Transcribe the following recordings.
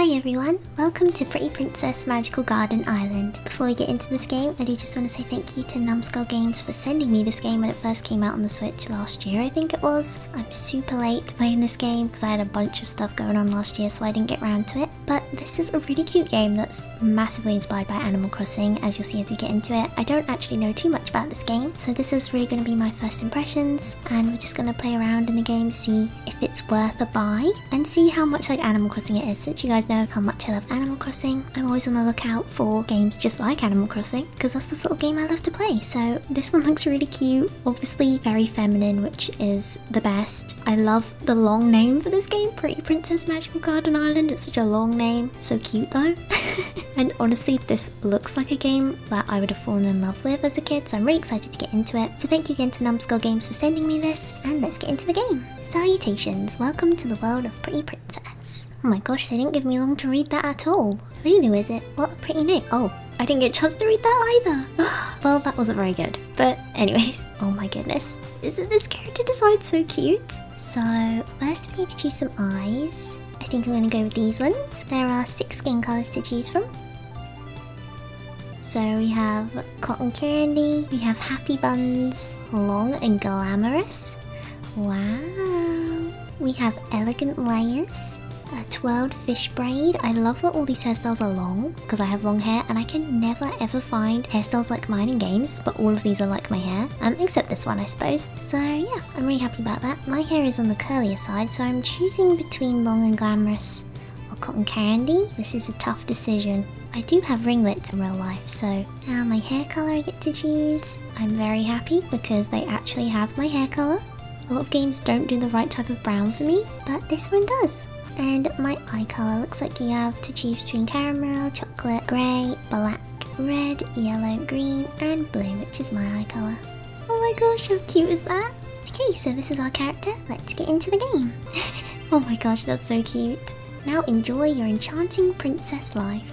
Hi everyone, welcome to Pretty Princess Magical Garden Island. Before we get into this game, I do just want to say thank you to Numskull Games for sending me this game when it first came out on the Switch last year, I think it was. I'm super late playing this game because I had a bunch of stuff going on last year so I didn't get around to it. But this is a really cute game that's massively inspired by Animal Crossing, as you'll see as we get into it. I don't actually know too much about this game, so this is really going to be my first impressions, and we're just going to play around in the game, see if it's worth a buy, and see how much like Animal Crossing it is. Since you guys know how much I love Animal Crossing, I'm always on the lookout for games just like Animal Crossing because that's the sort of game I love to play. So this one looks really cute, obviously very feminine, which is the best. I love the long name for this game, Pretty Princess Magical Garden Island. It's such a long name, so cute though. And honestly, this looks like a game that I would have fallen in love with as a kid, so I'm really excited to get into it. So thank you again to Numskull Games for sending me this, and let's get into the game. Salutations, welcome to the world of Pretty Princess. Oh my gosh, they didn't give me long to read that at all. Lulu, is it? What a pretty name. Oh, I didn't get a chance to read that either. Well, that wasn't very good. But anyways, oh my goodness. Isn't this character design so cute? So first we need to choose some eyes. I think I'm going to go with these ones. There are 6 skin colours to choose from. So we have cotton candy, we have happy buns, long and glamorous. Wow. We have elegant layers, a twirled fish braid. I love that all these hairstyles are long because I have long hair and I can never ever find hairstyles like mine in games, but all of these are like my hair, except this one I suppose. So yeah, I'm really happy about that. My hair is on the curlier side, so I'm choosing between long and glamorous or cotton candy. This is a tough decision. I do have ringlets in real life, so now my hair colour I get to choose. I'm very happy because they actually have my hair colour. A lot of games don't do the right type of brown for me, but this one does. And my eye colour looks like you have to choose between caramel, chocolate, grey, black, red, yellow, green and blue, which is my eye colour. Oh my gosh, how cute is that? Okay, so this is our character. Let's get into the game. Oh my gosh, that's so cute. Now enjoy your enchanting princess life.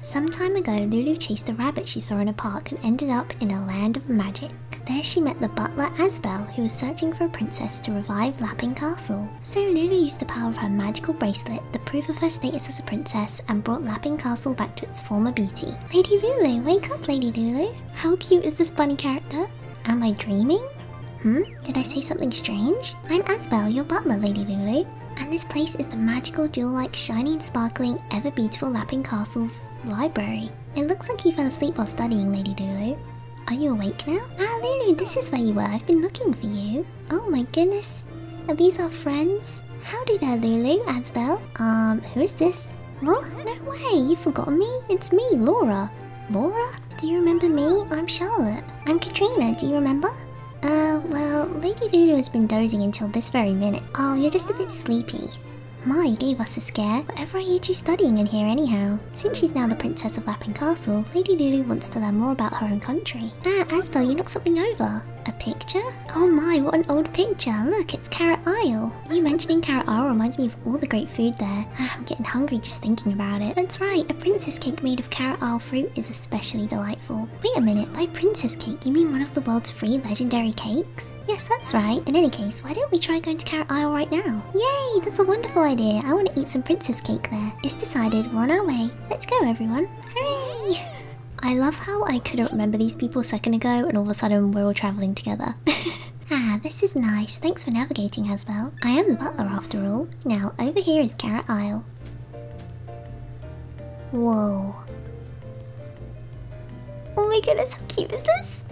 Some time ago, Lulu chased a rabbit she saw in a park and ended up in a land of magic. There she met the butler Asbel, who was searching for a princess to revive Lapping Castle. So Lulu used the power of her magical bracelet, the proof of her status as a princess, and brought Lapping Castle back to its former beauty. Lady Lulu, wake up Lady Lulu! How cute is this bunny character? Am I dreaming? Did I say something strange? I'm Asbel, your butler, Lady Lulu. And this place is the magical jewel-like, shiny and sparkling, ever-beautiful Lapping Castle's library. It looks like you fell asleep while studying, Lady Lulu. Are you awake now? Ah, Lulu, this is where you were. I've been looking for you. Oh my goodness. Are these our friends? Howdy there, Lulu, Asbel. Who is this? What? No way, you've forgotten me? It's me, Laura. Laura? Do you remember me? I'm Charlotte. I'm Katrina, do you remember? Well, Lady Lulu has been dozing until this very minute. Oh, you're just a bit sleepy. My, you gave us a scare. Whatever are you two studying in here anyhow? Since she's now the princess of Lapping Castle, Lady Lulu wants to learn more about her own country. Ah, Asbel, you knocked something over. A picture? Oh my, what an old picture. Look, it's Carrot Isle. You mentioning Carrot Isle reminds me of all the great food there. Ah, I'm getting hungry just thinking about it. That's right, a princess cake made of Carrot Isle fruit is especially delightful. Wait a minute, by princess cake, you mean one of the world's 3 legendary cakes? Yes, that's right. In any case, why don't we try going to Carrot Isle right now? Yay, that's a wonderful idea. I want to eat some princess cake there. It's decided, we're on our way. Let's go everyone. Hooray! I love how I couldn't remember these people a second ago and all of a sudden we're all travelling together. Ah, this is nice. Thanks for navigating, Asbel. I am the butler after all. Now, over here is Carrot Isle. Whoa. Oh my goodness, how cute is this?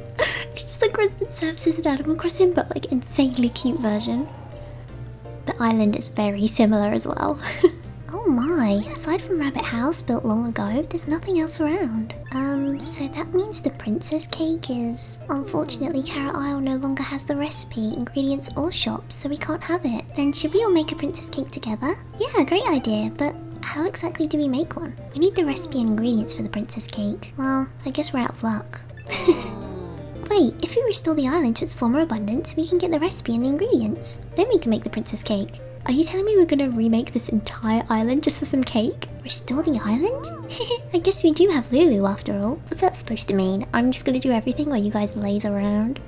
It's just like Resident Services and Animal Crossing, but like insanely cute version. The island is very similar as well. Oh my, aside from Rabbit House built long ago, there's nothing else around. So that means the princess cake is... Unfortunately, Carrot Isle no longer has the recipe, ingredients or shops, so we can't have it. Then should we all make a princess cake together? Yeah, great idea, but how exactly do we make one? We need the recipe and ingredients for the princess cake. Well, I guess we're out of luck. Wait, if we restore the island to its former abundance, we can get the recipe and the ingredients. Then we can make the princess cake. Are you telling me we're gonna remake this entire island just for some cake? Restore the island? I guess we do have Lulu after all. What's that supposed to mean? I'm just gonna do everything while you guys laze around?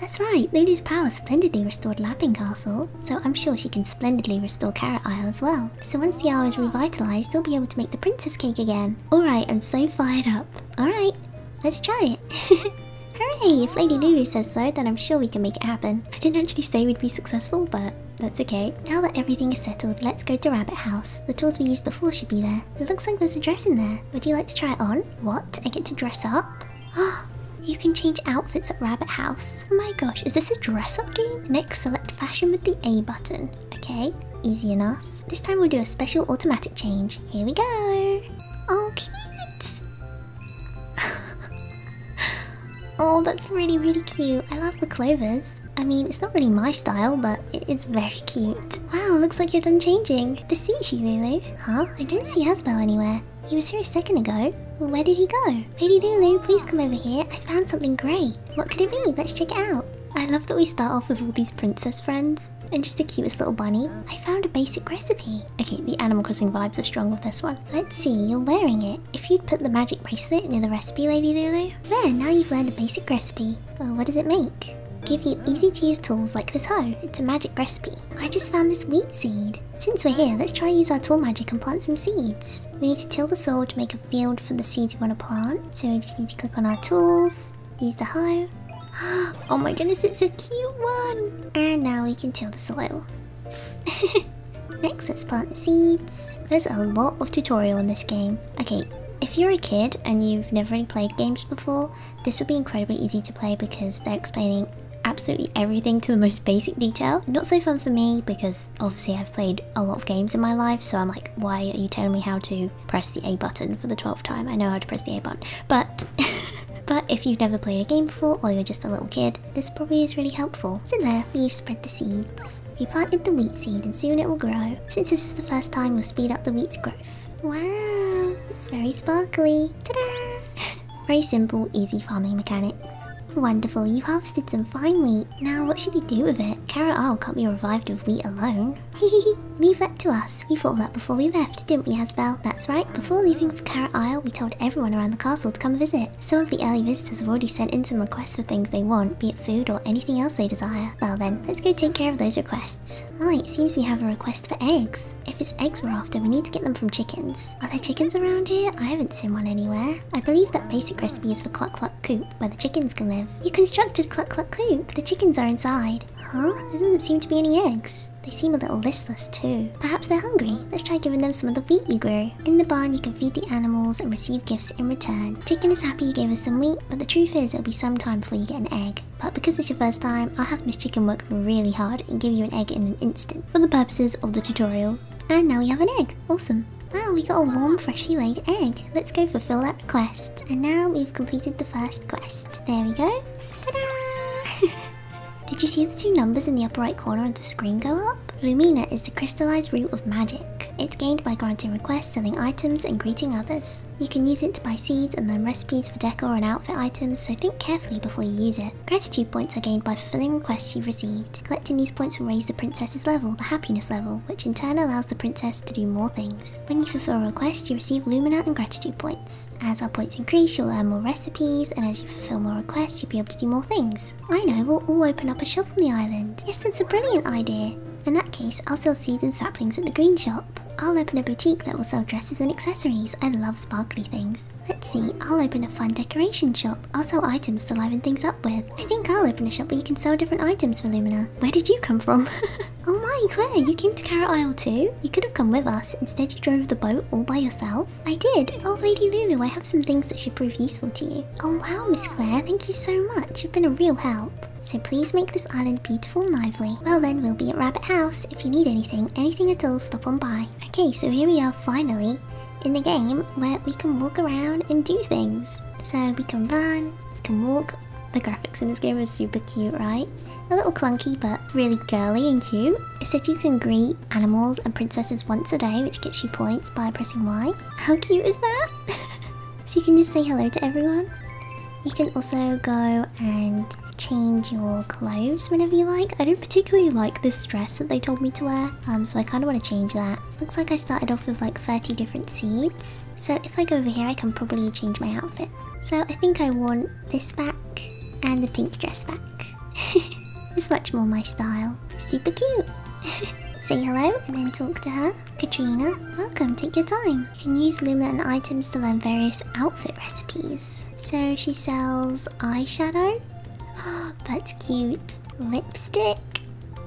That's right, Lulu's power splendidly restored Lapping Castle, so I'm sure she can splendidly restore Carrot Isle as well. So once the isle is revitalized, they'll be able to make the princess cake again. Alright, I'm so fired up. Alright, let's try it. Hooray, if Lady Lulu says so, then I'm sure we can make it happen. I didn't actually say we'd be successful, but that's okay. Now that everything is settled, let's go to Rabbit House. The tools we used before should be there. It looks like there's a dress in there. Would you like to try it on? What? I get to dress up? Ah! You can change outfits at Rabbit House. Oh my gosh, is this a dress-up game? Next, select fashion with the A button. Okay, easy enough. This time we'll do a special automatic change. Here we go! Oh, cute! Oh, that's really, really cute. I love the clovers. I mean, it's not really my style, but it is very cute. Wow, looks like you're done changing. This suits you, Lulu. Huh? I don't see Asbel anywhere. He was here a second ago. Where did he go? Lady Lulu, please come over here. I found something great. What could it be? Let's check it out. I love that we start off with all these princess friends. And just the cutest little bunny. I found a basic recipe. Okay, the Animal Crossing vibes are strong with this one. Let's see, you're wearing it. If you'd put the magic bracelet near the recipe, Lady Lulu. There, now you've learned a basic recipe. Well, what does it make? Give you easy-to-use tools like this hoe. It's a magic recipe. I just found this wheat seed. Since we're here, let's try use our tool magic and plant some seeds. We need to till the soil to make a field for the seeds we want to plant. So we just need to click on our tools, use the hoe. Oh my goodness, it's a cute one! And now we can till the soil. Next, let's plant the seeds. There's a lot of tutorial in this game. Okay, if you're a kid and you've never really played games before, this will be incredibly easy to play because they're explaining absolutely everything to the most basic detail. Not so fun for me because obviously I've played a lot of games in my life, so I'm like, why are you telling me how to press the A button for the 12th time? I know how to press the A button, but but if you've never played a game before or you're just a little kid, this probably is really helpful. So there, we've spread the seeds. We planted the wheat seed and soon it will grow. Since this is the first time, we'll speed up the wheat's growth. Wow, it's very sparkly. Ta-da! Very simple, easy farming mechanics. Wonderful, you harvested some fine wheat. Now what should we do with it? Carrot Isle can't be revived with wheat alone. Hehehe, leave that to us. We thought of that before we left, didn't we, Asbel? That's right, before leaving for Carrot Isle, we told everyone around the castle to come visit. Some of the early visitors have already sent in some requests for things they want, be it food or anything else they desire. Well then, let's go take care of those requests. Right, it seems we have a request for eggs. If it's eggs we're after, we need to get them from chickens. Are there chickens around here? I haven't seen one anywhere. I believe that basic recipe is for Cluck Cluck Coop, where the chickens can live. You constructed Cluck Cluck Coop. The chickens are inside. Huh? There doesn't seem to be any eggs. They seem a little listless too. Perhaps they're hungry. Let's try giving them some of the wheat you grew. In the barn, you can feed the animals and receive gifts in return. Chicken is happy you gave us some wheat, but the truth is it'll be some time before you get an egg. But because it's your first time, I'll have Miss Chicken work really hard and give you an egg in an instant for the purposes of the tutorial. And now we have an egg. Awesome. Wow, we got a warm, freshly laid egg. Let's go fulfill that request. And now we've completed the first quest. There we go. Ta-da! Did you see the two numbers in the upper right corner of the screen go up? Lumina is the crystallized root of magic. It's gained by granting requests, selling items, and greeting others. You can use it to buy seeds and learn recipes for decor and outfit items, so think carefully before you use it. Gratitude points are gained by fulfilling requests you've received. Collecting these points will raise the princess's level, the happiness level, which in turn allows the princess to do more things. When you fulfill a request, you receive Lumina and Gratitude points. As our points increase, you'll earn more recipes, and as you fulfill more requests, you'll be able to do more things. I know, we'll all open up a shop on the island. Yes, that's a brilliant idea. In that case, I'll sell seeds and saplings at the green shop. I'll open a boutique that will sell dresses and accessories. I love sparkly things. Let's see, I'll open a fun decoration shop. I'll sell items to liven things up with. I think I'll open a shop where you can sell different items for Lumina. Where did you come from? Oh my, Claire, you came to Carrot Isle too? You could have come with us. Instead, you drove the boat all by yourself. I did. Oh, Lady Lulu, I have some things that should prove useful to you. Oh wow, Miss Claire, thank you so much. You've been a real help. So please make this island beautiful and lively. Well then, we'll be at Rabbit House. If you need anything at all, stop on by. Okay, so here we are finally in the game where we can walk around and do things. So we can run, we can walk. The graphics in this game are super cute, right? A little clunky, but really girly and cute. It said you can greet animals and princesses once a day, which gets you points by pressing Y. How cute is that? So you can just say hello to everyone. You can also go and change your clothes whenever you like. I don't particularly like this dress that they told me to wear, so I kind of want to change that. Looks like I started off with like 30 different seeds. So if I go over here, I can probably change my outfit. So I think I want this back and the pink dress back. It's much more my style. Super cute. Say hello and then talk to her. Katrina, welcome, take your time. You can use Lulu and items to learn various outfit recipes. So she sells eyeshadow. That's cute. Lipstick.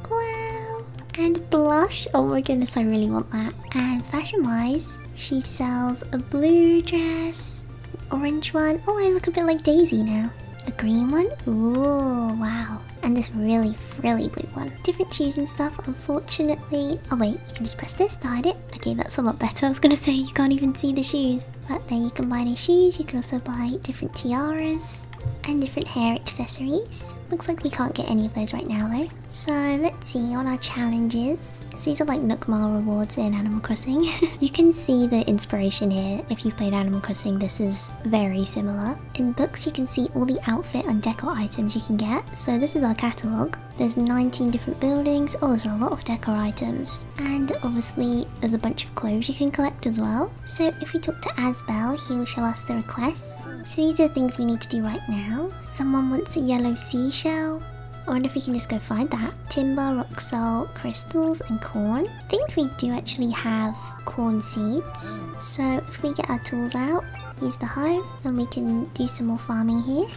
Wow. And blush. Oh my goodness, I really want that. And fashion-wise, she sells a blue dress, an orange one. Oh, I look a bit like Daisy now. A green one. Ooh, wow. And this really frilly blue one. Different shoes and stuff, unfortunately. Oh wait, you can just press this to hide it. Okay, that's a lot better. I was gonna say, you can't even see the shoes. But then you can buy new shoes. You can also buy different tiaras and different hair accessories. Looks like we can't get any of those right now though. So let's see, on our challenges. So these are like Nook Mile rewards in Animal Crossing. You can see the inspiration here. If you've played Animal Crossing, this is very similar. In books, you can see all the outfit and decor items you can get. So this is our catalogue. There's 19 different buildings. Oh, there's a lot of decor items. And obviously, there's a bunch of clothes you can collect as well. So if we talk to Asbel, he'll show us the requests. So these are the things we need to do right now. Someone wants a yellow seashell. I wonder if we can just go find that. Timber, rock salt, crystals, and corn. I think we do actually have corn seeds. So if we get our tools out, use the hoe, and we can do some more farming here.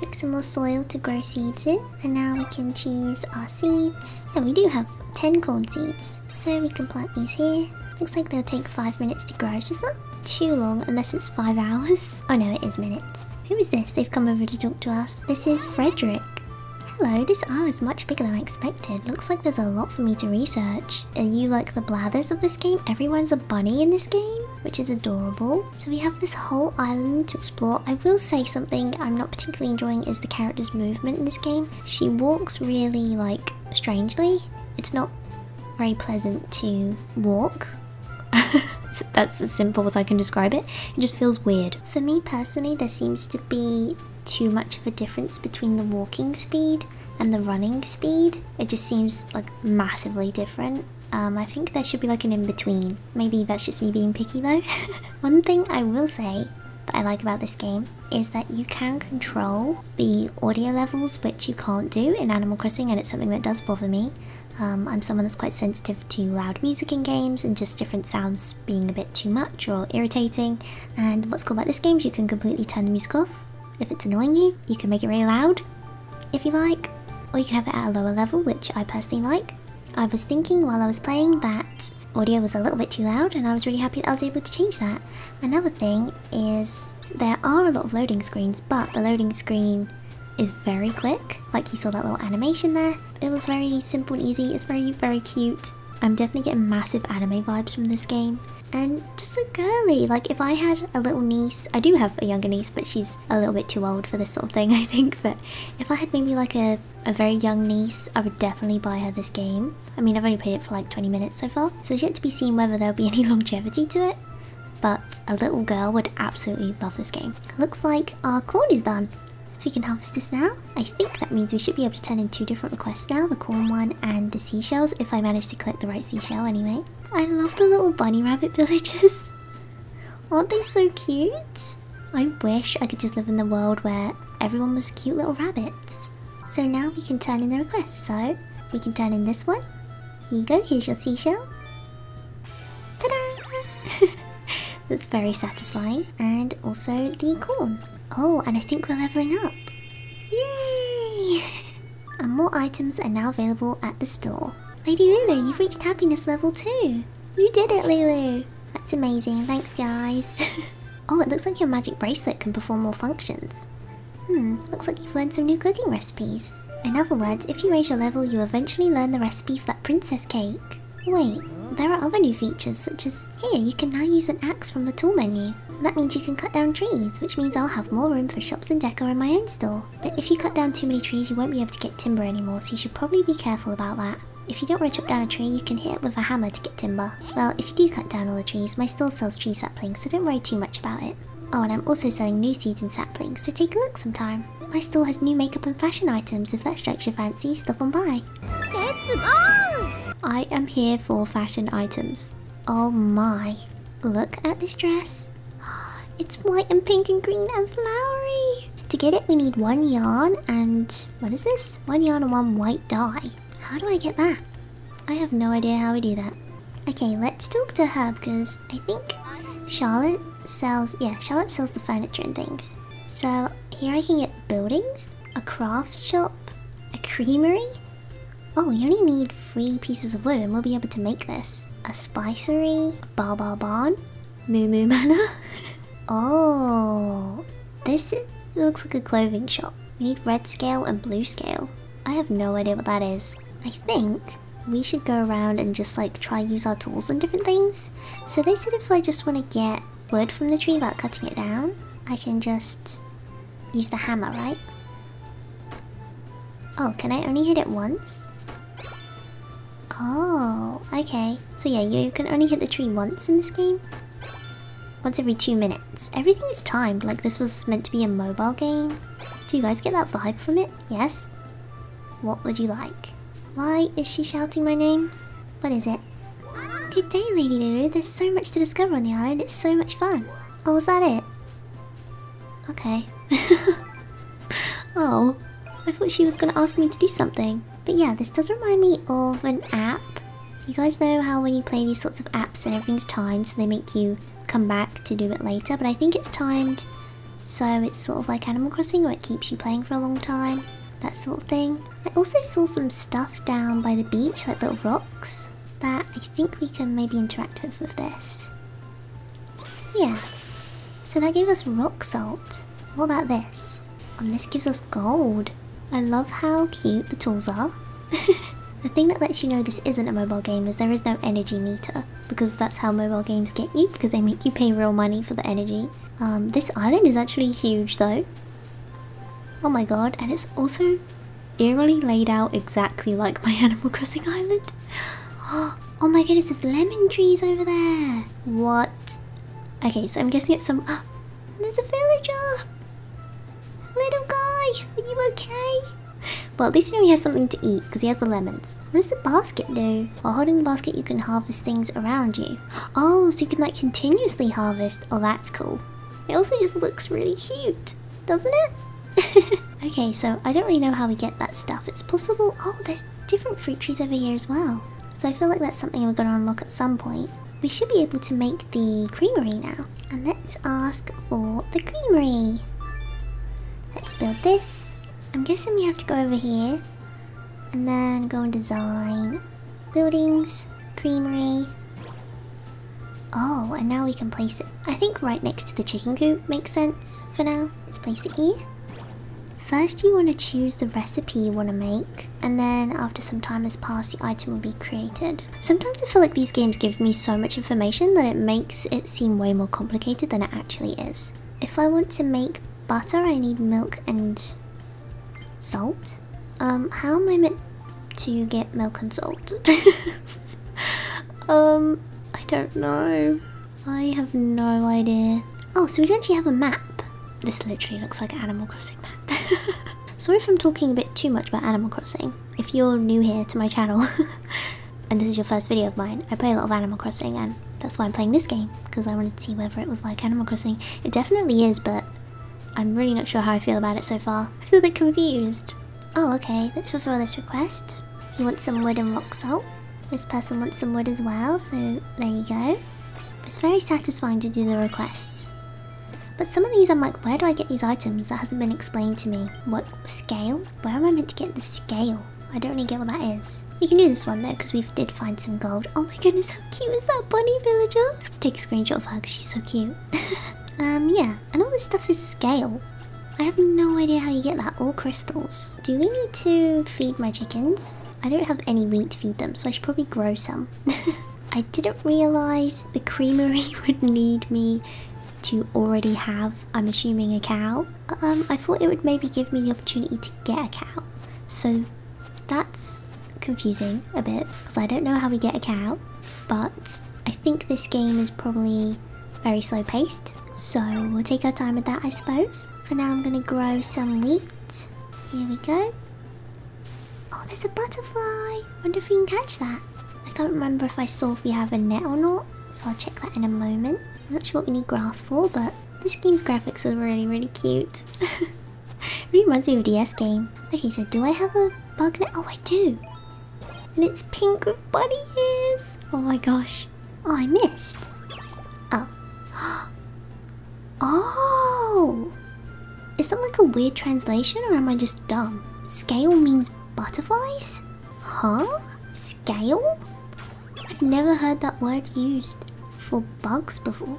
Make some more soil to grow seeds in. And now we can choose our seeds. Yeah, we do have 10 corn seeds. So we can plant these here. Looks like they'll take 5 minutes to grow. It's just not too long unless it's 5 hours. Oh no, it is minutes. Who is this? They've come over to talk to us. This is Frederick. Hello, this isle is much bigger than I expected. Looks like there's a lot for me to research. Are you like the Blathers of this game? Everyone's a bunny in this game, which is adorable. So we have this whole island to explore. I will say something I'm not particularly enjoying is the character's movement in this game. She walks really like strangely. It's not very pleasant to walk. That's as simple as I can describe it. It just feels weird. For me personally, there seems to be too much of a difference between the walking speed and the running speed. It just seems like massively different. I think there should be like an in-between. Maybe that's just me being picky though. One thing I will say that I like about this game is that you can control the audio levels, which you can't do in Animal Crossing, and it's something that does bother me. I'm someone that's quite sensitive to loud music in games and just different sounds being a bit too much or irritating. And what's cool about this game is you can completely turn the music off. If it's annoying you, you can make it really loud if you like, or you can have it at a lower level, which I personally like. I was thinking while I was playing that audio was a little bit too loud, and I was really happy that I was able to change that. Another thing is there are a lot of loading screens, but the loading screen is very quick. Like you saw that little animation there. It was very simple and easy. It's very, very cute. I'm definitely getting massive anime vibes from this game. And just so girly. Like if I had a little niece, I do have a younger niece, but she's a little bit too old for this sort of thing, I think. But if I had maybe like a very young niece, I would definitely buy her this game. I mean, I've only played it for like 20 minutes so far, so it's yet to be seen whether there'll be any longevity to it. But a little girl would absolutely love this game. Looks like our corn is done. So we can harvest this now. I think that means we should be able to turn in 2 different requests now, the corn one and the seashells, if I manage to collect the right seashell anyway. I love the little bunny rabbit villages. Aren't they so cute? I wish I could just live in the world where everyone was cute little rabbits. So now we can turn in the request. So we can turn in this one. Here you go, here's your seashell. Ta-da! That's very satisfying. And also the corn. Oh, and I think we're leveling up. Yay! And more items are now available at the store. Lady Lulu, you've reached happiness level 2. You did it, Lulu. That's amazing. Thanks, guys. Oh, it looks like your magic bracelet can perform more functions. Looks like you've learned some new cooking recipes. In other words, if you raise your level, you eventually learn the recipe for that princess cake. Wait, there are other new features, such as here, you can now use an axe from the tool menu. That means you can cut down trees, which means I'll have more room for shops and decor in my own store. But if you cut down too many trees, you won't be able to get timber anymore, so you should probably be careful about that. If you don't want to chop down a tree, you can hit it with a hammer to get timber. Well, if you do cut down all the trees, my store sells tree saplings, so don't worry too much about it. Oh, and I'm also selling new seeds and saplings, so take a look sometime. My store has new makeup and fashion items. If that strikes your fancy, stop on by. Let's go! I am here for fashion items. Oh my. Look at this dress. It's white and pink and green and flowery. To get it, we need 1 yarn and... what is this? 1 yarn and 1 white dye. How do I get that? I have no idea how we do that. Okay, let's talk to her because I think Charlotte sells... yeah, Charlotte sells the furniture and things. So here I can get buildings, a craft shop, a creamery. Oh, you only need 3 pieces of wood and we'll be able to make this. A spicery, a barn, Moo Moo Manor. Oh, this looks like a clothing shop. We need red scale and blue scale. I have no idea what that is. I think we should go around and just like try use our tools on different things. So they said if I just want to get wood from the tree without cutting it down, I can just use the hammer, right? Oh, can I only hit it once? Oh, okay. So yeah, you can only hit the tree once in this game. Once every 2 minutes. Everything is timed, like this was meant to be a mobile game. Do you guys get that vibe from it? Yes? What would you like? Why is she shouting my name? What is it? Good day, Lady Lulu. There's so much to discover on the island. It's so much fun. Oh, was that it? Okay. Oh, I thought she was going to ask me to do something. But yeah, this does remind me of an app. You guys know how when you play these sorts of apps and everything's timed, so they make you come back to do it later, but I think it's timed, so it's sort of like Animal Crossing where it keeps you playing for a long time, that sort of thing. I also saw some stuff down by the beach, like little rocks, that I think we can maybe interact with this. Yeah, so that gave us rock salt. What about this? And this gives us gold. I love how cute the tools are. The thing that lets you know this isn't a mobile game is there is no energy meter, because that's how mobile games get you, because they make you pay real money for the energy. This island is actually huge though. Oh my god, and it's also eerily laid out exactly like my Animal Crossing island. Oh my goodness, there's lemon trees over there. What? Okay, so I'm guessing it's some... there's a villager! Little guy, are you okay? Well, at least we know he has something to eat, because he has the lemons. What does the basket do? While holding the basket, you can harvest things around you. Oh, so you can like continuously harvest. Oh, that's cool. It also just looks really cute, doesn't it? Okay, so I don't really know how we get that stuff. It's possible... oh, there's different fruit trees over here as well. So I feel like that's something we're going to unlock at some point. We should be able to make the creamery now. And let's ask for the creamery. Let's build this. I'm guessing we have to go over here and then go and design buildings, creamery. Oh, and now we can place it, I think, right next to the chicken coop. Makes sense for now. Let's place it here. First you want to choose the recipe you want to make, and then after some time has passed, the item will be created. Sometimes I feel like these games give me so much information that it makes it seem way more complicated than it actually is. If I want to make butter, I need milk and salt? How am I meant to get milk and salt? I don't know. I have no idea. Oh, so we don't actually have a map. This literally looks like an Animal Crossing map. Sorry if I'm talking a bit too much about Animal Crossing. If you're new here to my channel, and this is your first video of mine, I play a lot of Animal Crossing, and that's why I'm playing this game, because I wanted to see whether it was like Animal Crossing. It definitely is, but I'm really not sure how I feel about it so far. I feel a bit confused. Oh, okay, let's fulfill this request. He wants some wood and rock salt. This person wants some wood as well, so there you go. It's very satisfying to do the requests. But some of these I'm like, where do I get these items? That hasn't been explained to me. What scale? Where am I meant to get the scale? I don't really get what that is. You can do this one though, because we did find some gold. Oh my goodness, how cute is that bunny villager? Let's take a screenshot of her, because she's so cute. Yeah, and all this stuff is scale. I have no idea how you get that, all crystals. Do we need to feed my chickens? I don't have any wheat to feed them, so I should probably grow some. I didn't realise the creamery would need me to already have, I'm assuming, a cow. I thought it would maybe give me the opportunity to get a cow. So that's confusing a bit, because I don't know how we get a cow. But I think this game is probably very slow paced. So we'll take our time with that, I suppose. For now, I'm gonna grow some wheat. Here we go. Oh, there's a butterfly. Wonder if we can catch that. I can't remember if I saw if we have a net or not, so I'll check that in a moment. I'm not sure what we need grass for, but this game's graphics are really cute. Really reminds me of a DS game. Okay, so do I have a bug net? Oh, I do. And it's pink with bunny ears. Oh my gosh. Oh, I missed. Oh. Oh! Is that like a weird translation, or am I just dumb? Scale means butterflies? Huh? Scale? I've never heard that word used for bugs before.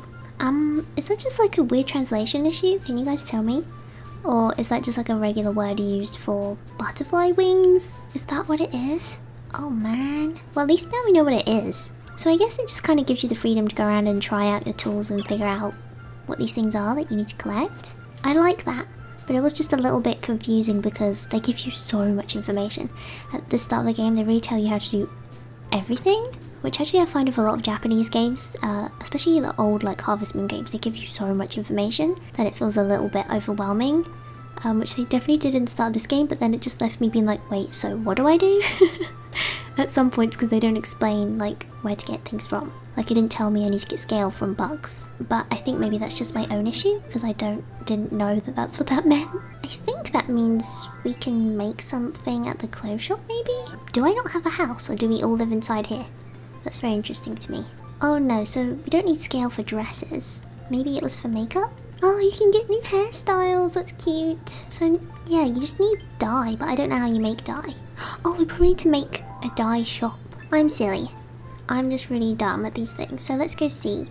Is that just like a weird translation issue? Can you guys tell me? Or is that just like a regular word used for butterfly wings? Is that what it is? Oh man. Well, at least now we know what it is. So I guess it just kind of gives you the freedom to go around and try out your tools and figure out what these things are that you need to collect. I like that, but it was just a little bit confusing because they give you so much information. At the start of the game, they really tell you how to do everything, which actually I find with a lot of Japanese games, especially the old like Harvest Moon games, they give you so much information that it feels a little bit overwhelming, which they definitely did in the start of this game, but then it just left me being like, wait, so what do I do? At some points, because they don't explain like where to get things from. Like it didn't tell me I need to get scale from bugs, but I think maybe that's just my own issue because I didn't know that that's what that meant. I think that means we can make something at the clothes shop maybe? Do I not have a house or do we all live inside here? That's very interesting to me. Oh no, so we don't need scale for dresses. Maybe it was for makeup? Oh, you can get new hairstyles, that's cute. So yeah, you just need dye, but I don't know how you make dye. Oh, we probably need to make a dye shop. I'm silly. I'm just really dumb at these things. So let's go see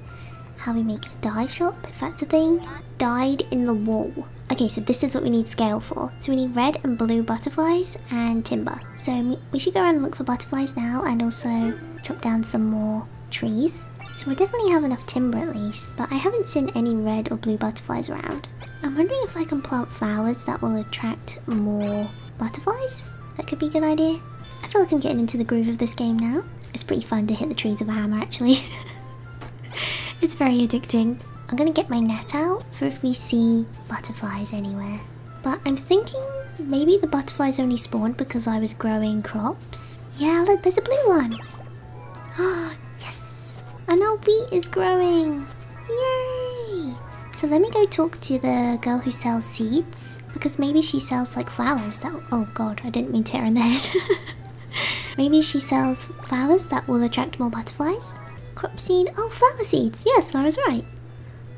how we make a dye shop, if that's a thing. Dyed in the wool. Okay, so this is what we need scale for. So we need red and blue butterflies and timber. So we should go around and look for butterflies now and also chop down some more trees. So we'll definitely have enough timber at least, but I haven't seen any red or blue butterflies around. I'm wondering if I can plant flowers that will attract more butterflies. That could be a good idea. I feel like I'm getting into the groove of this game now. It's pretty fun to hit the trees with a hammer actually. It's very addicting. I'm gonna get my net out for if we see butterflies anywhere. But I'm thinking maybe the butterflies only spawned because I was growing crops. Yeah, look, there's a blue one. Yes! And our wheat is growing. Yay! So let me go talk to the girl who sells seeds, because maybe she sells like flowers that... Oh god, I didn't mean to hit her in the head. Maybe she sells flowers that will attract more butterflies. Crop seed. Oh, flower seeds. Yes, I was right.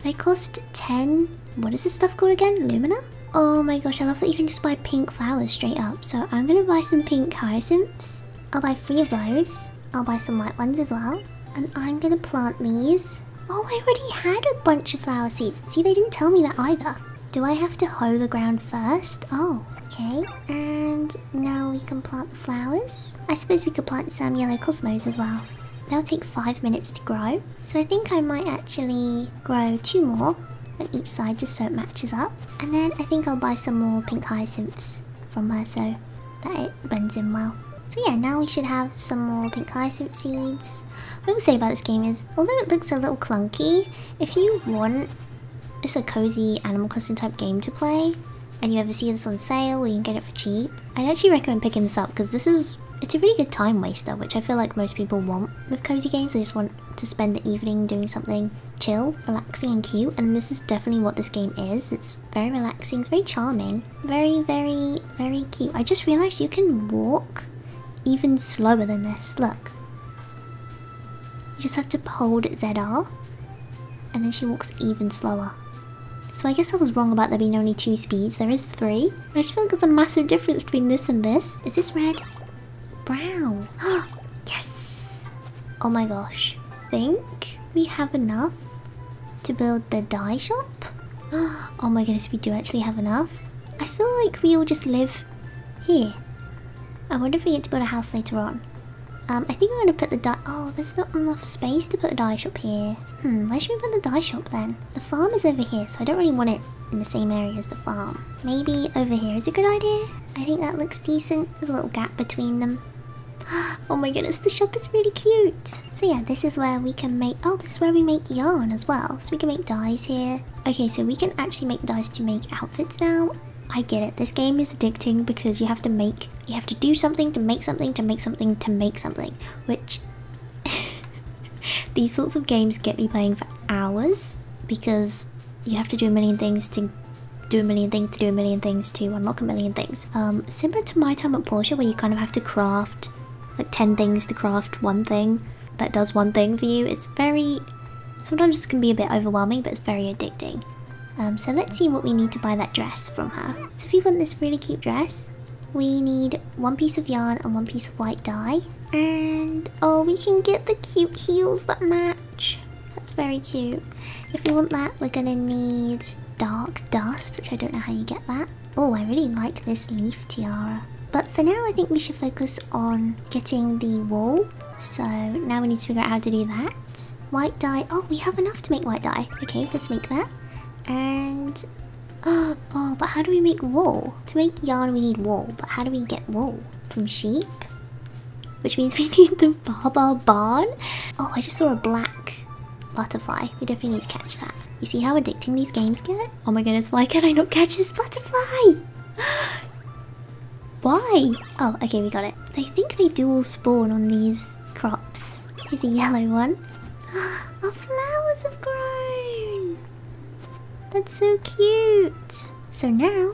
They cost 10... What is this stuff called again? Lumina? Oh my gosh, I love that you can just buy pink flowers straight up. So I'm going to buy some pink hyacinths. I'll buy 3 of those. I'll buy some white ones as well. And I'm going to plant these. Oh, I already had a bunch of flower seeds. See, they didn't tell me that either. Do I have to hoe the ground first? Oh. Okay, and now we can plant the flowers. I suppose we could plant some yellow cosmos as well. They'll take 5 minutes to grow. So I think I might actually grow 2 more on each side just so it matches up. And then I think I'll buy some more pink hyacinths from her so that it blends in well. So yeah, now we should have some more pink hyacinth seeds. What I will say about this game is, although it looks a little clunky, if you want just a cozy Animal Crossing type game to play, and you ever see this on sale or you can get it for cheap, I'd actually recommend picking this up because it's a really good time waster, which I feel like most people want with cozy games. They just want to spend the evening doing something chill, relaxing and cute, and this is definitely what this game is. It's very relaxing, it's very charming, very cute. I just realised you can walk even slower than this, look. You just have to hold ZR and then she walks even slower. So I guess I was wrong about there being only 2 speeds. There is 3. And I just feel like there's a massive difference between this and this. Is this red? Brown. Yes! Oh my gosh. I think we have enough to build the dye shop. Oh my goodness, we do actually have enough. I feel like we all just live here. I wonder if we get to build a house later on. I think we're going to put the dye... Oh, there's not enough space to put a dye shop here. Where should we put the dye shop then? The farm is over here, so I don't really want it in the same area as the farm. Maybe over here is a good idea? I think that looks decent. There's a little gap between them. Oh my goodness, the shop is really cute. So yeah, this is where we can make... Oh, this is where we make yarn as well. So we can make dyes here. Okay, so we can actually make dyes to make outfits now. I get it. This game is addicting because you have to make... You have to do something to make something to make something to make something. Which... These sorts of games get me playing for hours because you have to do a million things to... do a million things to do a million things to unlock a million things. Similar to my time at Porsche where you kind of have to craft like 10 things to craft one thing that does one thing for you. It's very... Sometimes this can be a bit overwhelming, but it's very addicting. So let's see what we need to buy that dress from her. So if you want this really cute dress, we need one piece of yarn and one piece of white dye. And oh, we can get the cute heels that match. That's very cute. If we want that, we're gonna need dark dust, which I don't know how you get that. Oh, I really like this leaf tiara. But for now, I think we should focus on getting the wool. So now we need to figure out how to do that. White dye. Oh, we have enough to make white dye. Okay, let's make that. And... Oh, but how do we make wool? To make yarn, we need wool. But how do we get wool? From sheep? Which means we need the Baba barn. Oh, I just saw a black butterfly. We definitely need to catch that. You see how addicting these games get? Oh my goodness, why can I not catch this butterfly? Why? Oh, okay, we got it. I think they do all spawn on these crops. Here's a yellow one. Our flowers have grown! That's so cute! So now...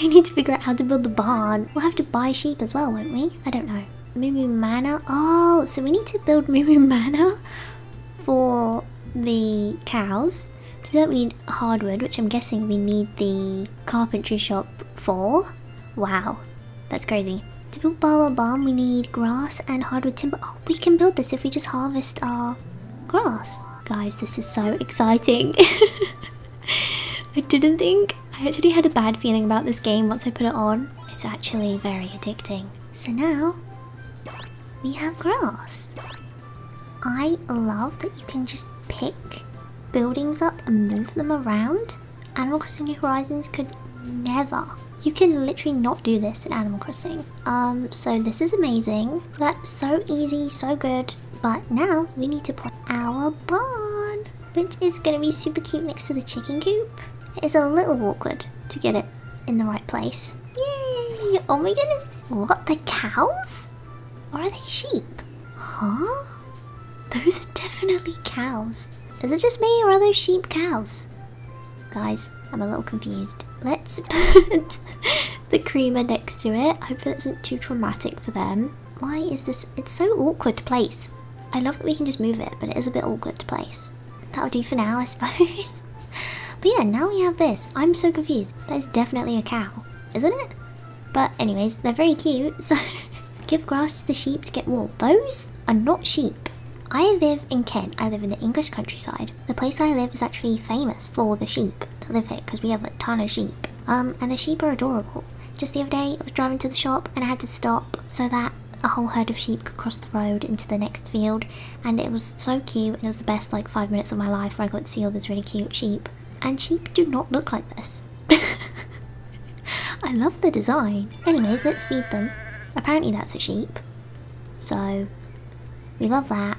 we need to figure out how to build the barn. We'll have to buy sheep as well, won't we? I don't know. Moo Moo Manor. Oh, so we need to build Moo Moo Manor for the cows. To do that, we need hardwood, which I'm guessing we need the carpentry shop for. Wow, that's crazy. To build Baba Barn, we need grass and hardwood timber. Oh, we can build this if we just harvest our grass. Guys, this is so exciting. I didn't think... I actually had a bad feeling about this game once I put it on. It's actually very addicting. So now... we have grass. I love that you can just pick buildings up and move them around. Animal Crossing New Horizons could never. You can literally not do this in Animal Crossing. So this is amazing. That's so easy, so good. But now we need to put our barn, which is gonna be super cute next to the chicken coop. It's a little awkward to get it in the right place. Yay! Oh my goodness! What, the cows? Or are they sheep? Huh? Those are definitely cows. Is it just me or are those sheep cows? Guys, I'm a little confused. Let's put the creamer next to it. Hopefully that isn't too traumatic for them. Why is this? It's so awkward to place. I love that we can just move it, but it is a bit awkward to place. That'll do for now, I suppose. But yeah, now we have this. I'm so confused. That is definitely a cow, isn't it? But anyways, they're very cute, so... Give grass to the sheep to get wool. Those are not sheep. I live in Kent. I live in the English countryside. The place I live is actually famous for the sheep that live here because we have a ton of sheep. And the sheep are adorable. Just the other day, I was driving to the shop and I had to stop so that a whole herd of sheep could cross the road into the next field. And it was so cute. And it was the best like 5 minutes of my life where I got to see all those really cute sheep. And sheep do not look like this. I love the design. Anyways, let's feed them. Apparently that's a sheep. So, we love that.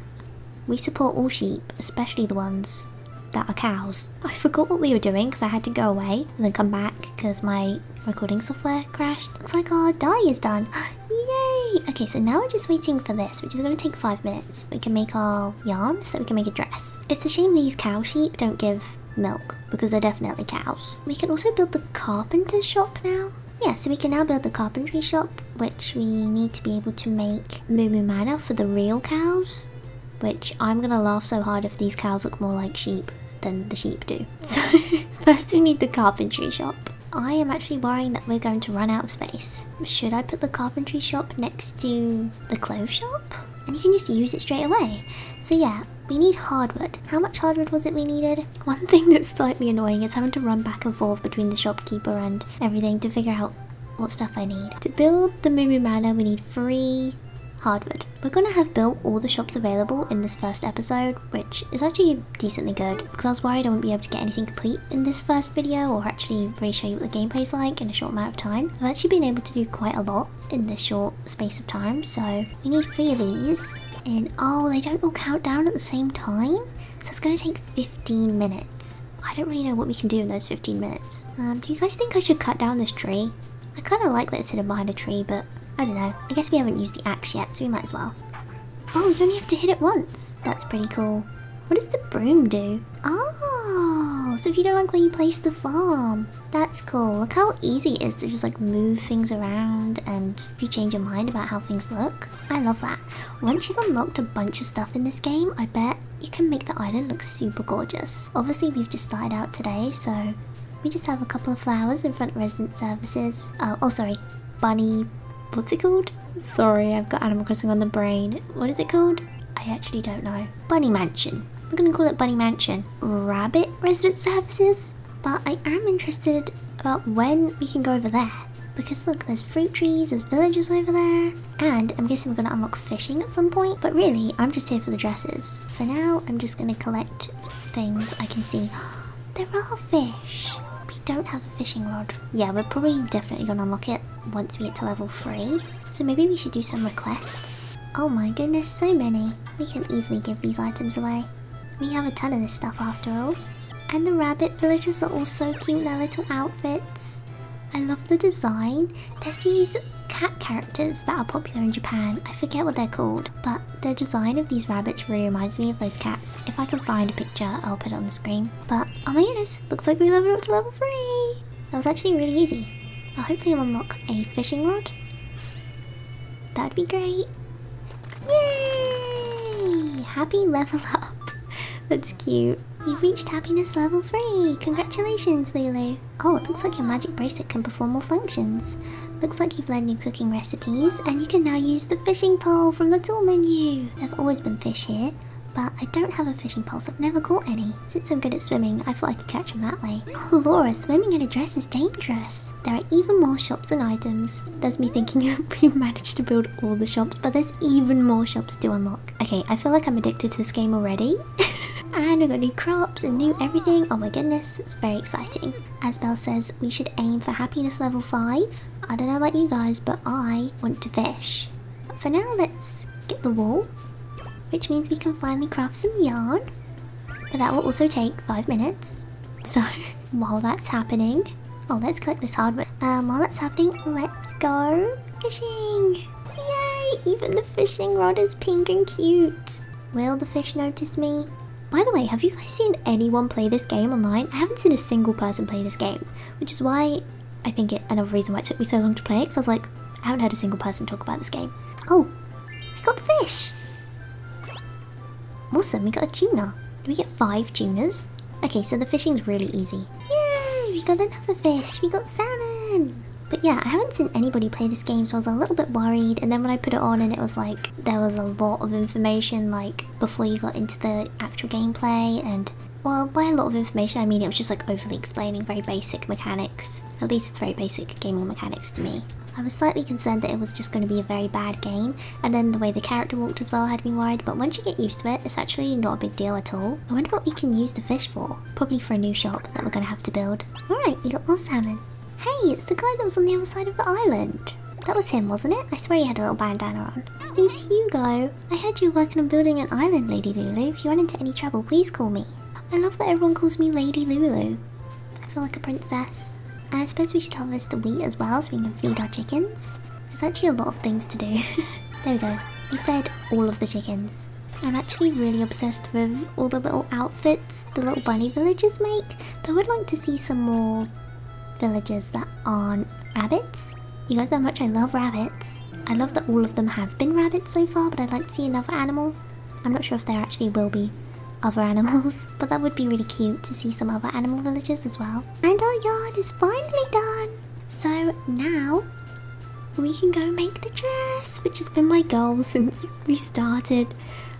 We support all sheep, especially the ones that are cows. I forgot what we were doing because I had to go away and then come back because my recording software crashed. Looks like our dye is done. Yay! Okay, so now we're just waiting for this, which is going to take 5 minutes. We can make our yarn so that we can make a dress. It's a shame these cow sheep don't give milk because they're definitely cows. We can also build the carpenter shop now. Yeah, so we can now build the carpentry shop, which we need to be able to make Moo Moo Manor for the real cows. Which I'm gonna laugh so hard if these cows look more like sheep than the sheep do. So, first we need the carpentry shop. I am actually worrying that we're going to run out of space. Should I put the carpentry shop next to the clothes shop? And you can just use it straight away. So yeah, we need hardwood. How much hardwood was it we needed? One thing that's slightly annoying is having to run back and forth between the shopkeeper and everything to figure out what stuff I need. To build the Moo Moo Manor, we need 3 hardwood. We're gonna have built all the shops available in this first episode, which is actually decently good because I was worried I wouldn't be able to get anything complete in this first video or actually really show you what the gameplay's like in a short amount of time. I've actually been able to do quite a lot in this short space of time, so we need 3 of these. And oh, they don't all count down at the same time, so it's gonna take 15 minutes. I don't really know what we can do in those 15 minutes. Do you guys think I should cut down this tree? I kind of like that it's hidden behind a tree, but I don't know. I guess we haven't used the axe yet, so we might as well. Oh, you only have to hit it once. That's pretty cool. What does the broom do? Oh, so if you don't like where you place the farm, that's cool. Look how easy it is to just like move things around and if you change your mind about how things look. I love that. Once you've unlocked a bunch of stuff in this game, I bet you can make the island look super gorgeous. Obviously, we've just started out today, so we just have a couple of flowers in front of resident services. Oh, sorry, bunny, what's it called? Sorry, I've got Animal Crossing on the brain. What is it called? I actually don't know. Bunny Mansion. We're gonna call it Bunny Mansion. Rabbit resident services? But I am interested about when we can go over there. Because look, there's fruit trees, there's villagers over there, and I'm guessing we're gonna unlock fishing at some point, but really, I'm just here for the dresses. For now, I'm just gonna collect things I can see. There are fish! We don't have a fishing rod. Yeah, we're probably definitely gonna unlock it once we get to level 3, so maybe we should do some requests. Oh my goodness, so many. We can easily give these items away. We have a ton of this stuff after all. And the rabbit villagers are all so cute in their little outfits. I love the design. There's these cat characters that are popular in Japan. I forget what they're called, but the design of these rabbits really reminds me of those cats. If I can find a picture, I'll put it on the screen. But oh my goodness, looks like we leveled up to level 3. That was actually really easy. I'll hopefully unlock a fishing rod. That'd be great. Yay! Happy level up. That's cute. You've reached happiness level 3. Congratulations, Lulu. Oh, it looks like your magic bracelet can perform more functions. Looks like you've learned new cooking recipes, and you can now use the fishing pole from the tool menu. There've always been fish here, but I don't have a fishing pole, so I've never caught any. Since I'm good at swimming, I thought I could catch them that way. Oh, Laura, swimming in a dress is dangerous. There are even more shops and items. There's me thinking we managed to build all the shops, but there's even more shops to unlock. Okay, I feel like I'm addicted to this game already. And we've got new crops and new everything. Oh my goodness, it's very exciting. Asbel says we should aim for happiness level 5. I don't know about you guys, but I want to fish. But for now, let's get the wool, which means we can finally craft some yarn. But that will also take 5 minutes. So while that's happening, oh, let's collect this hardwood. While that's happening, let's go fishing. Yay, even the fishing rod is pink and cute. Will the fish notice me? By the way, have you guys seen anyone play this game online? I haven't seen a single person play this game, which is why I think another reason why it took me so long to play it, because I was like, I haven't heard a single person talk about this game. Oh, I got the fish. Awesome, we got a tuna. Did we get 5 tunas? Okay, so the fishing's really easy. Yay, we got another fish. We got salmon. But yeah, I haven't seen anybody play this game, so I was a little bit worried, and then when I put it on and it was like, there was a lot of information, like, before you got into the actual gameplay, and, well, by a lot of information, I mean it was just like overly explaining very basic mechanics, at least very basic gaming mechanics to me. I was slightly concerned that it was just going to be a very bad game, and then the way the character walked as well had me worried, but once you get used to it, it's actually not a big deal at all. I wonder what we can use the fish for. Probably for a new shop that we're going to have to build. Alright, we got more salmon. Hey, it's the guy that was on the other side of the island. That was him, wasn't it? I swear he had a little bandana on. His name's Hugo. I heard you were working on building an island, Lady Lulu. If you run into any trouble, please call me. I love that everyone calls me Lady Lulu. I feel like a princess. And I suppose we should harvest the wheat as well so we can feed our chickens. There's actually a lot of things to do. There we go. We fed all of the chickens. I'm actually really obsessed with all the little outfits the little bunny villagers make. Though I would like to see some more villagers that aren't rabbits. You guys know how much I love rabbits. I love that all of them have been rabbits so far, but I'd like to see another animal. I'm not sure if there actually will be other animals, but that would be really cute to see some other animal villagers as well. And our yarn is finally done! So now we can go make the dress, which has been my goal since we started.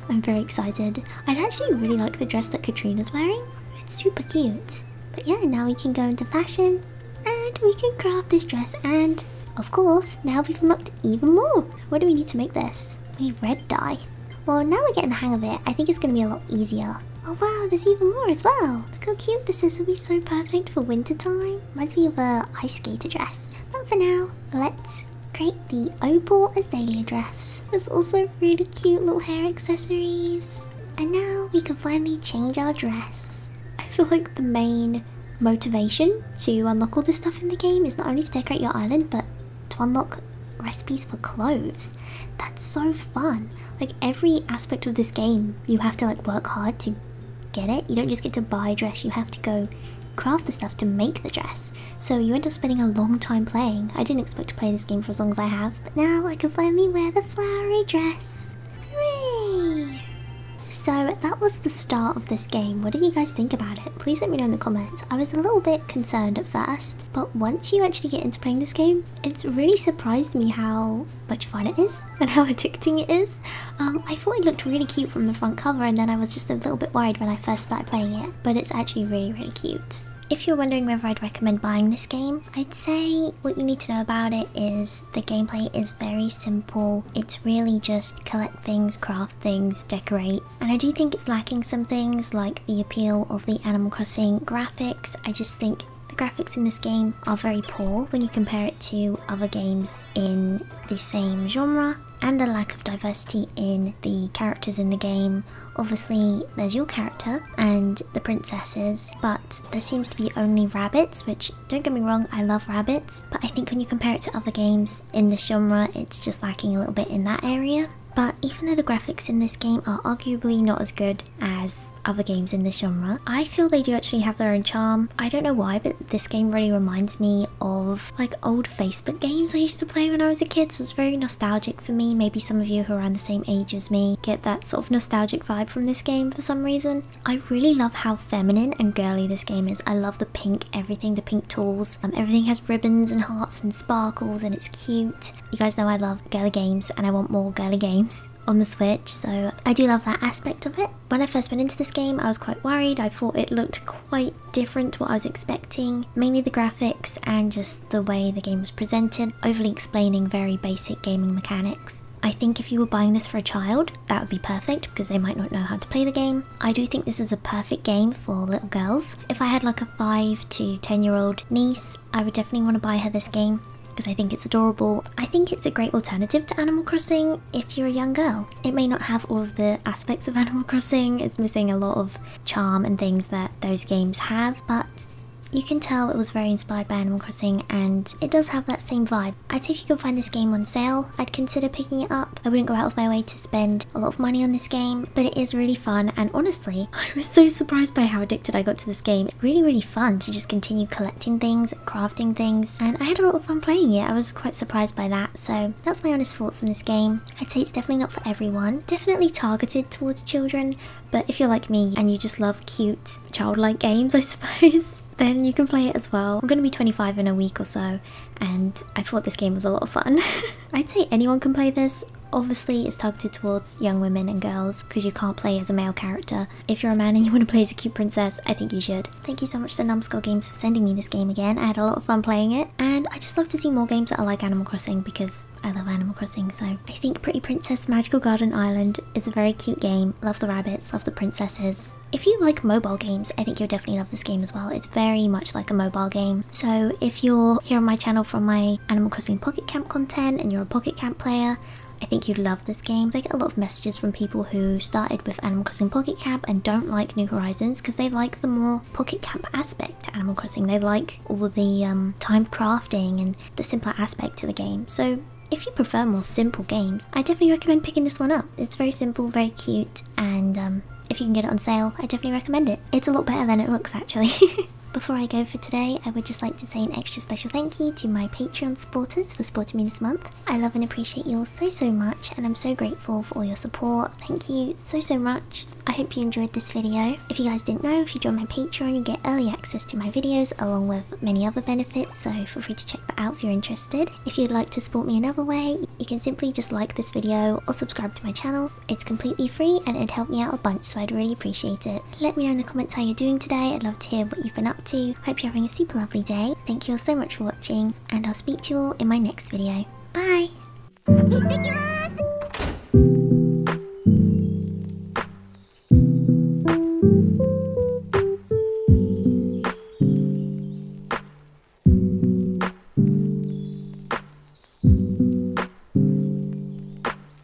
I'm very excited. I'd actually really like the dress that Katrina's wearing. It's super cute. But yeah, now we can go into fashion. And we can craft this dress, and of course, now we've unlocked even more. What do we need to make this? a red dye. Well, now we're getting the hang of it. I think it's going to be a lot easier. Oh wow, there's even more as well. Look how cute this is. It would be so perfect for winter time. Reminds me of a ice skater dress. But for now, let's create the opal azalea dress. There's also really cute little hair accessories. And now we can finally change our dress. I feel like the main motivation to unlock all this stuff in the game is not only to decorate your island, but to unlock recipes for clothes. That's so fun. Like every aspect of this game, you have to like work hard to get it. You don't just get to buy a dress, you have to go craft the stuff to make the dress. So you end up spending a long time playing. I didn't expect to play this game for as long as I have, but now I can finally wear the flowery dress. Hooray! So that was the start of this game. What did you guys think about it? Please let me know in the comments. I was a little bit concerned at first, but once you actually get into playing this game, it's really surprised me how much fun it is and how addicting it is. I thought it looked really cute from the front cover, and then I was just a little bit worried when I first started playing it, but it's actually really, really cute. If you're wondering whether I'd recommend buying this game, I'd say what you need to know about it is the gameplay is very simple. It's really just collect things, craft things, decorate. And I do think it's lacking some things like the appeal of the Animal Crossing graphics. I just think the graphics in this game are very poor when you compare it to other games in the same genre. And the lack of diversity in the characters in the game. Obviously, there's your character and the princesses, but there seems to be only rabbits, which, don't get me wrong, I love rabbits, but I think when you compare it to other games in this genre, it's just lacking a little bit in that area. But even though the graphics in this game are arguably not as good as other games in this genre, I feel they do actually have their own charm. I don't know why, but this game really reminds me of like old Facebook games I used to play when I was a kid, so it's very nostalgic for me. Maybe some of you who are around the same age as me get that sort of nostalgic vibe from this game for some reason. I really love how feminine and girly this game is. I love the pink everything, the pink tools. Everything has ribbons and hearts and sparkles, and it's cute. You guys know I love girly games, and I want more girly games on the Switch, so I do love that aspect of it. When I first went into this game, I was quite worried. I thought it looked quite different to what I was expecting. Mainly the graphics and just the way the game was presented, overly explaining very basic gaming mechanics. I think if you were buying this for a child, that would be perfect because they might not know how to play the game. I do think this is a perfect game for little girls. If I had like a 5- to 10-year-old niece, I would definitely want to buy her this game, because I think it's adorable. I think it's a great alternative to Animal Crossing if you're a young girl. It may not have all of the aspects of Animal Crossing, it's missing a lot of charm and things that those games have, but you can tell it was very inspired by Animal Crossing and it does have that same vibe. I'd say if you can find this game on sale, I'd consider picking it up. I wouldn't go out of my way to spend a lot of money on this game, but it is really fun, and honestly, I was so surprised by how addicted I got to this game. It's really, really fun to just continue collecting things, crafting things, and I had a lot of fun playing it. I was quite surprised by that, so that's my honest thoughts on this game. I'd say it's definitely not for everyone, definitely targeted towards children, but if you're like me and you just love cute, childlike games, I suppose, then you can play it as well. I'm going to be 25 in a week or so, and I thought this game was a lot of fun. I'd say anyone can play this. Obviously, it's targeted towards young women and girls because you can't play as a male character. If you're a man and you want to play as a cute princess, I think you should. Thank you so much to Numskull Games for sending me this game again. I had a lot of fun playing it, and I just love to see more games that are like Animal Crossing because I love Animal Crossing. So I think Pretty Princess Magical Garden Island is a very cute game. Love the rabbits, love the princesses. If you like mobile games, I think you'll definitely love this game as well. It's very much like a mobile game. So if you're here on my channel from my Animal Crossing Pocket Camp content and you're a Pocket Camp player, I think you'd love this game. I get a lot of messages from people who started with Animal Crossing Pocket Camp and don't like New Horizons because they like the more Pocket Camp aspect to Animal Crossing. They like all the time crafting and the simpler aspect to the game. So if you prefer more simple games, I definitely recommend picking this one up. It's very simple, very cute, and if you can get it on sale, I definitely recommend it. It's a lot better than it looks, actually. Before I go for today, I would just like to say an extra special thank you to my Patreon supporters for supporting me this month. I love and appreciate you all so, so much, and I'm so grateful for all your support. Thank you so, so much. I hope you enjoyed this video. If you guys didn't know, if you join my Patreon, you get early access to my videos along with many other benefits, so feel free to check that out if you're interested. If you'd like to support me another way, you can simply just like this video or subscribe to my channel. It's completely free and it'd help me out a bunch, so I'd really appreciate it. Let me know in the comments how you're doing today. I'd love to hear what you've been up to. Hope you're having a super lovely day. Thank you all so much for watching, and I'll speak to you all in my next video. Bye!